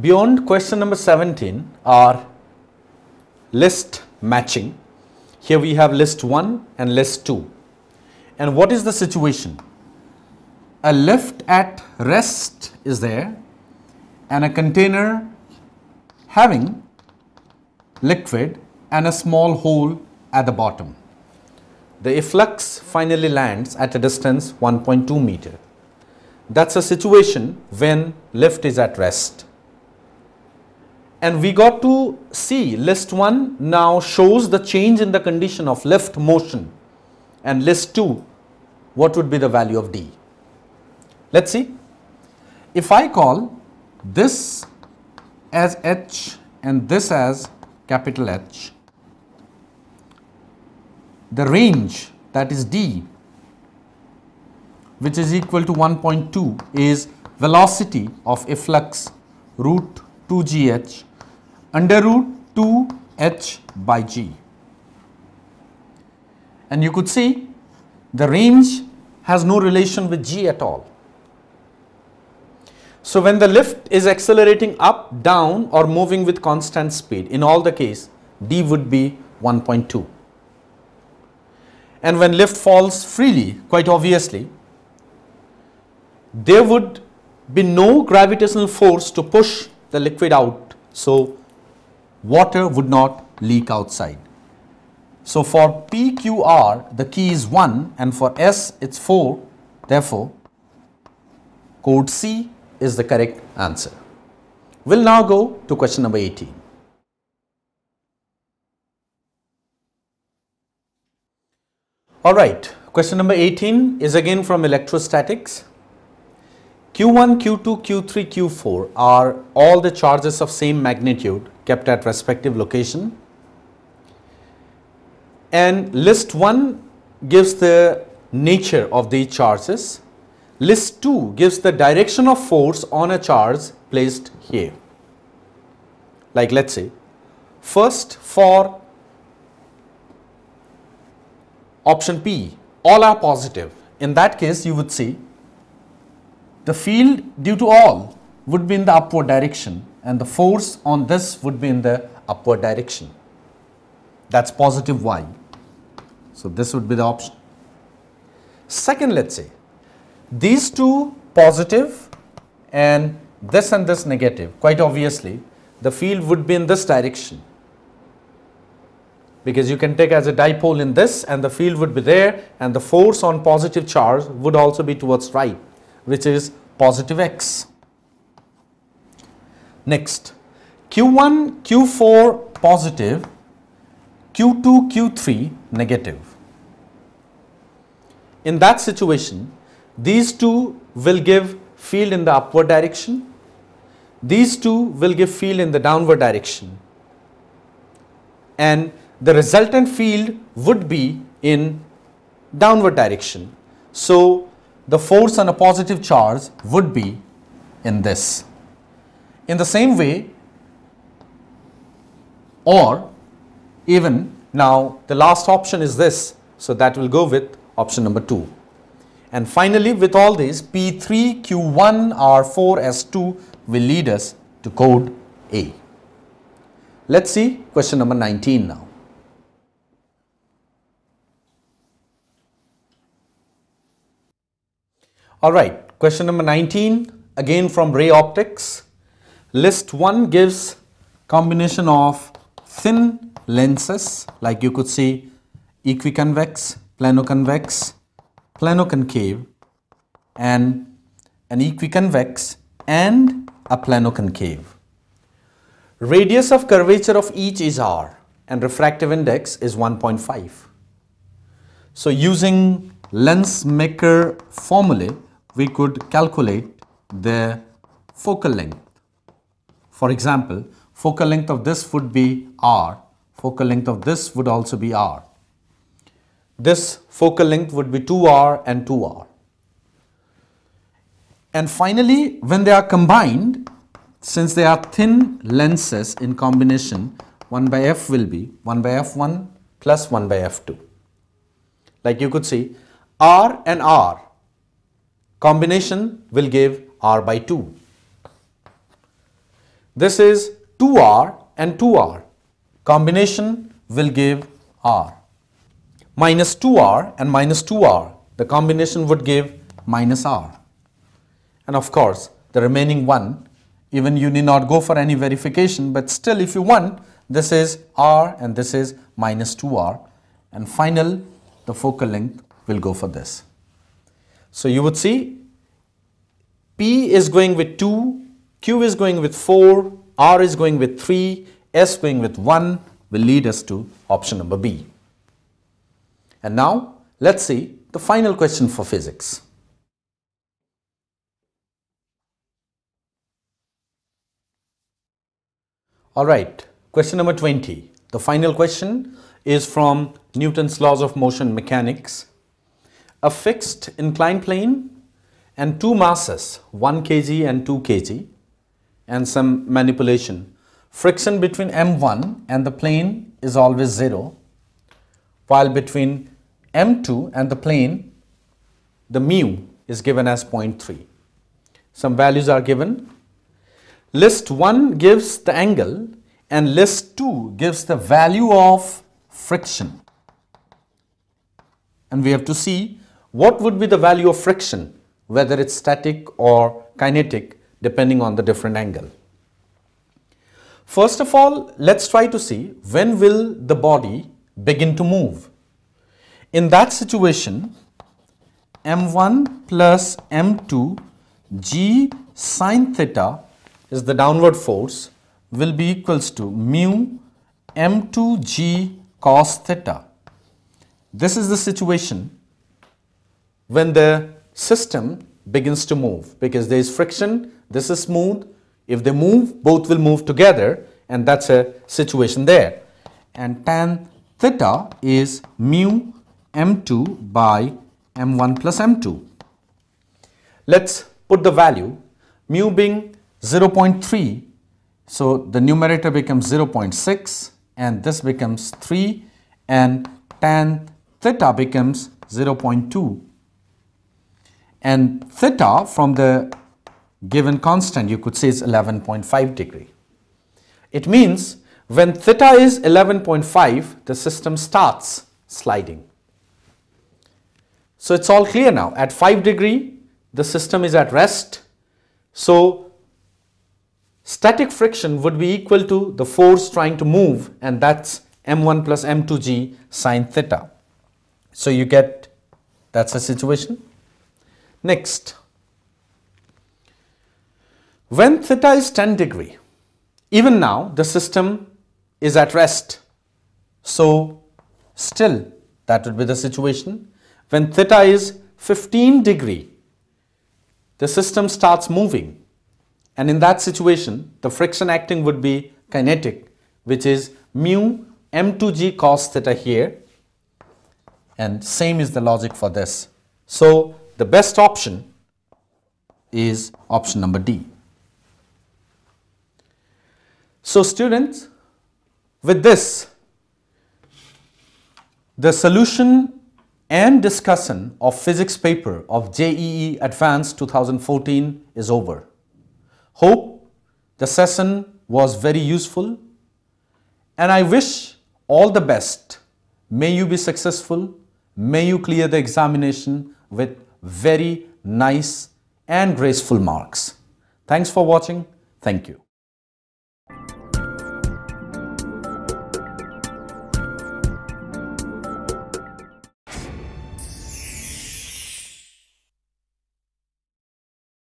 Beyond question number 17 are list matching. Here we have list 1 and list 2. And what is the situation? A lift at rest is there and a container having liquid and a small hole at the bottom. The efflux finally lands at a distance 1.2 meter. That's a situation when lift is at rest. And we got to see list 1 now shows the change in the condition of lift motion, and list 2, what would be the value of D? Let's see. If I call this as H and this as capital H, the range, that is D, which is equal to 1.2, is velocity of efflux root 2gh under root 2h by g. And you could see the range has no relation with g at all. So when the lift is accelerating up, down or moving with constant speed, in all the case d would be 1.2. And when lift falls freely, quite obviously, there would be no gravitational force to push the liquid out, so water would not leak outside. So for PQR the key is 1 and for S it's 4, therefore code C is the correct answer. We'll now go to question number 18. Alright, question number 18 is again from electrostatics. Q1, Q2, Q3, Q4 are all the charges of same magnitude kept at respective location, and list 1 gives the nature of these charges, list 2 gives the direction of force on a charge placed here. Like let's say first for option P all are positive, in that case you would see the field due to all would be in the upward direction and the force on this would be in the upward direction. That's positive y. So this would be the option. Second, let's say these two positive and this negative. Quite obviously the field would be in this direction, because you can take as a dipole in this and the field would be there, and the force on positive charge would also be towards right, which is positive x. Next, Q1, Q4 positive, Q2, Q3 negative. In that situation, these two will give field in the upward direction, these two will give field in the downward direction, and the resultant field would be in downward direction. So the force on a positive charge would be in this. In the same way, or even now the last option is this, so that will go with option number 2. And finally with all these, P3, Q1, R4, S2 will lead us to code A. Let's see question number 19 now. Alright, question number 19 again from ray optics. List 1 gives combination of thin lenses, like you could see equiconvex, planoconvex, planoconcave, and an equiconvex and a planoconcave. Radius of curvature of each is r and refractive index is 1.5. So using lens maker formulae, we could calculate the focal length. For example, focal length of this would be r, focal length of this would also be r. This focal length would be 2r and 2r. And finally, when they are combined, since they are thin lenses in combination, 1 by f will be 1 by f1 plus 1 by f2. Like you could see, r and r combination will give r by 2. This is 2R and 2R. Combination will give R. Minus 2R and minus 2R. The combination would give minus R. And of course, the remaining one, even you need not go for any verification, but still if you want, this is R and this is minus 2R. And final, the focal length will go for this. So you would see P is going with 2, Q is going with 4, R is going with 3, S going with 1 will lead us to option number B. And now let's see the final question for physics. Alright, question number 20. The final question is from Newton's laws of motion mechanics. A fixed inclined plane and two masses, 1 kg and 2 kg, and some manipulation. Friction between M1 and the plane is always 0, while between M2 and the plane, the mu is given as 0.3. Some values are given. List 1 gives the angle and list 2 gives the value of friction. And we have to see what would be the value of friction, whether it's static or kinetic, depending on the different angle. First of all, let's try to see when will the body begin to move. In that situation, m1 plus m2 g sine theta is the downward force will be equals to mu m2 g cos theta. This is the situation when the system begins to move, because there is friction, this is smooth. If they move, both will move together, and that's a situation there. And tan theta is mu m2 by m1 plus m2. Let's put the value, mu being 0.3, so the numerator becomes 0.6 and this becomes 3, and tan theta becomes 0.2, and theta from the given constant you could say is 11.5 degree. It means when theta is 11.5, the system starts sliding. So it's all clear now. At 5 degree the system is at rest, so static friction would be equal to the force trying to move, and that's m1 plus m2g sine theta. So you get that's a situation. Next, when theta is 10 degree, even now the system is at rest. So still that would be the situation. When theta is 15 degree, the system starts moving. And in that situation, the friction acting would be kinetic, which is mu m2g cos theta here. And same is the logic for this. So the best option is option number D. So students, with this, the solution and discussion of physics paper of JEE Advanced 2014 is over. Hope the session was very useful, and I wish all the best. May you be successful. May you clear the examination with very nice and graceful marks. Thanks for watching. Thank you.